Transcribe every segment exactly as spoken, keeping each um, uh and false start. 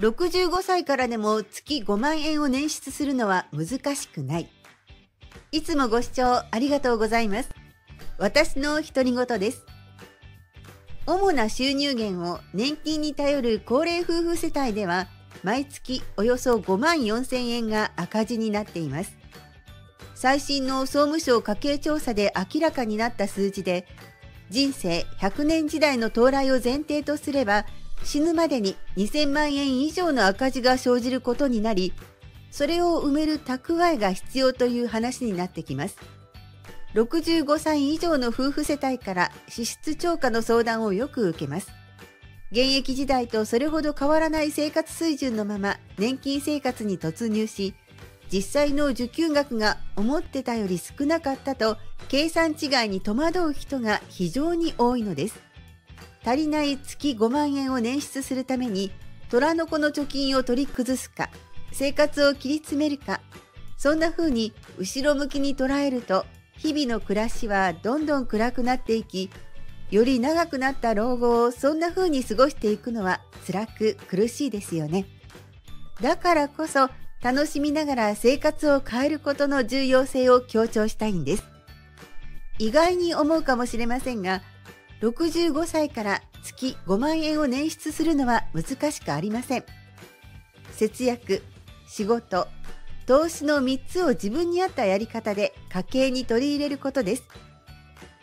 ろくじゅうごさいからでも月ごまんえんを捻出するのは難しくない。いつもご視聴ありがとうございます。私の独り言です。主な収入源を年金に頼る高齢夫婦世帯では、毎月およそごまんよんせんえんが赤字になっています。最新の総務省家計調査で明らかになった数字で、人生ひゃくねん時代の到来を前提とすれば、死ぬまでににせんまんえん以上の赤字が生じることになり、それを埋める蓄えが必要という話になってきます。ろくじゅうごさい以上の夫婦世帯から支出超過の相談をよく受けます。現役時代とそれほど変わらない生活水準のまま年金生活に突入し、実際の受給額が思ってたより少なかったと計算違いに戸惑う人が非常に多いのです。足りない月ごまんえんを捻出するために、虎の子の貯金を取り崩すか、生活を切り詰めるか、そんな風に後ろ向きに捉えると、日々の暮らしはどんどん暗くなっていき、より長くなった老後をそんな風に過ごしていくのは辛く苦しいですよね。だからこそ楽しみながら生活を変えることの重要性を強調したいんです。意外に思うかもしれませんが、ろくじゅうごさいから月ごまんえんを捻出するのは難しくありません。節約、仕事、投資のみっつを自分に合ったやり方で家計に取り入れることです。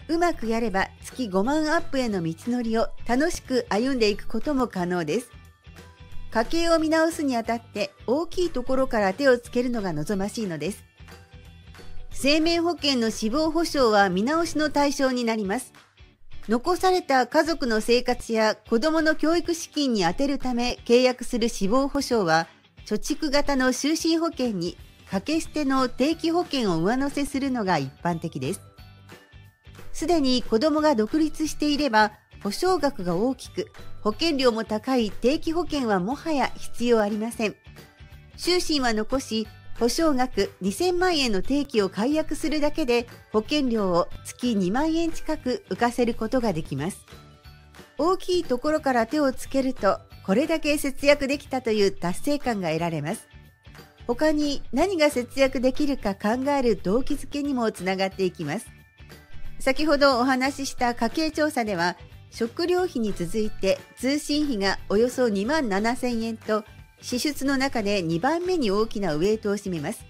うまくやれば月ごまんアップへの道のりを楽しく歩んでいくことも可能です。家計を見直すにあたって大きいところから手をつけるのが望ましいのです。生命保険の死亡保障は見直しの対象になります。残された家族の生活や子どもの教育資金に充てるため契約する死亡保障は、貯蓄型の就寝保険に掛け捨ての定期保険を上乗せするのが一般的です。すでに子どもが独立していれば、保証額が大きく、保険料も高い定期保険はもはや必要ありません。就寝は残し、保証額にせんまんえんの定期を解約するだけで、保険料を月にまんえん近く浮かせることができます。大きいところから手をつけると、これだけ節約できたという達成感が得られます。他に何が節約できるか考える動機づけにもつながっていきます。先ほどお話しした家計調査では、食料費に続いて通信費がおよそにまんななせんえんと、支出の中でにばんめに大きなウエイトを占めます。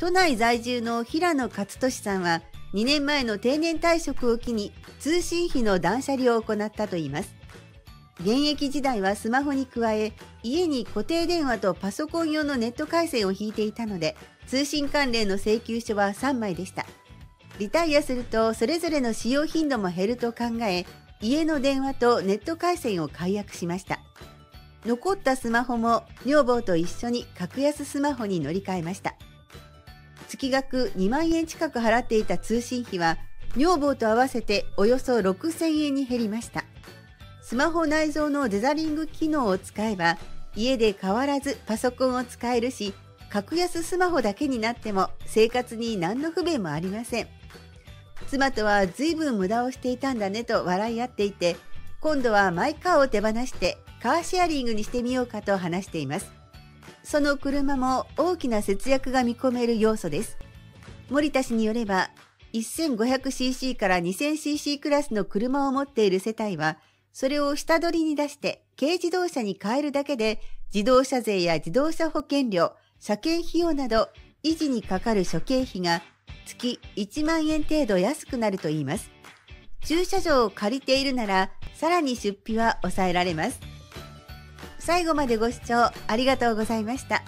都内在住の平野勝俊さんは、にねんまえの定年退職を機に通信費の断捨離を行ったといいます。現役時代はスマホに加え、家に固定電話とパソコン用のネット回線を引いていたので、通信関連の請求書はさんまいでした。リタイアするとそれぞれの使用頻度も減ると考え、家の電話とネット回線を解約しました。残ったスマホも女房と一緒に格安スマホに乗り換えました。月額にまんえん近く払っていた通信費は、女房と合わせておよそろくせんえんに減りました。スマホ内蔵のデザリング機能を使えば、家で変わらずパソコンを使えるし、格安スマホだけになっても生活に何の不便もありません。妻とは随分無駄をしていたんだねと笑い合っていて、今度はマイカーを手放してカーシェアリングにしてみようかと話しています。その車も大きな節約が見込める要素です。森田氏によれば、せんごひゃくシーシー から にせんシーシー クラスの車を持っている世帯は、それを下取りに出して軽自動車に変えるだけで、自動車税や自動車保険料、車検費用など維持にかかる諸経費が月いちまんえん程度安くなるといいます。駐車場を借りているなら、さらに出費は抑えられます。最後までご視聴ありがとうございました。